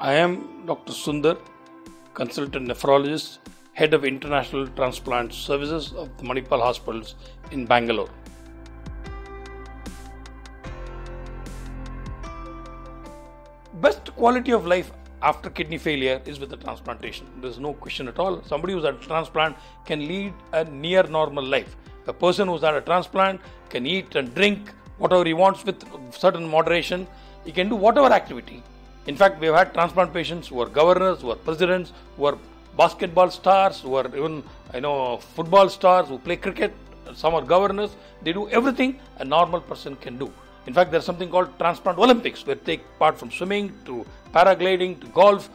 I am Dr. Sundar, Consultant Nephrologist, Head of International Transplant Services of the Manipal Hospitals in Bangalore. Best quality of life after kidney failure is with the transplantation. There is no question at all. Somebody who's had a transplant can lead a near normal life. A person who's had a transplant can eat and drink whatever he wants with certain moderation. He can do whatever activity. In fact, we have had transplant patients who are governors, who are presidents, who are basketball stars, who are even, football stars, who play cricket. Some are governors. They do everything a normal person can do. In fact, there's something called Transplant Olympics, where they take part from swimming to paragliding to golf,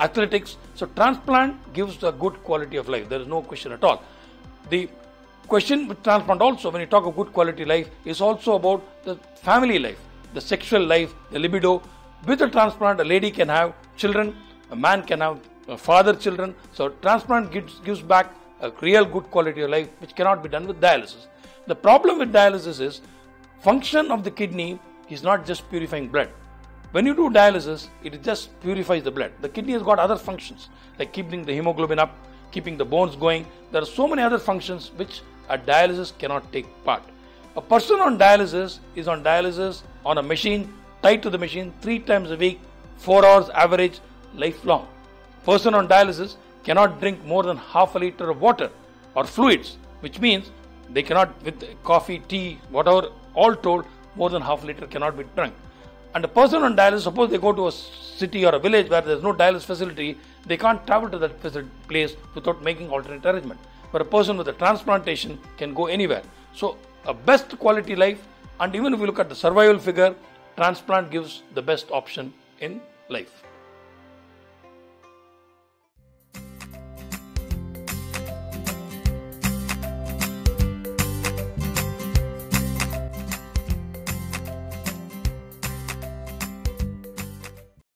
athletics. So transplant gives a good quality of life. There is no question at all. The question with transplant also, when you talk of good quality life, is also about the family life, the sexual life, the libido. With a transplant, a lady can have children, a man can have father children. So transplant gives back a real good quality of life, which cannot be done with dialysis. The problem with dialysis is function of the kidney is not just purifying blood. When you do dialysis, it just purifies the blood. The kidney has got other functions, like keeping the hemoglobin up, keeping the bones going. There are so many other functions which a dialysis cannot take part. A person on dialysis is on dialysis on a machine, tied to the machine 3 times a week, 4 hours average, lifelong. Person on dialysis cannot drink more than half a liter of water or fluids, which means they cannot, with coffee, tea, whatever, all told, more than half a liter cannot be drunk. And a person on dialysis, suppose they go to a city or a village where there is no dialysis facility, they can't travel to that place without making alternate arrangement. But a person with a transplantation can go anywhere. So a best quality life, and even if you look at the survival figure, transplant gives the best option in life.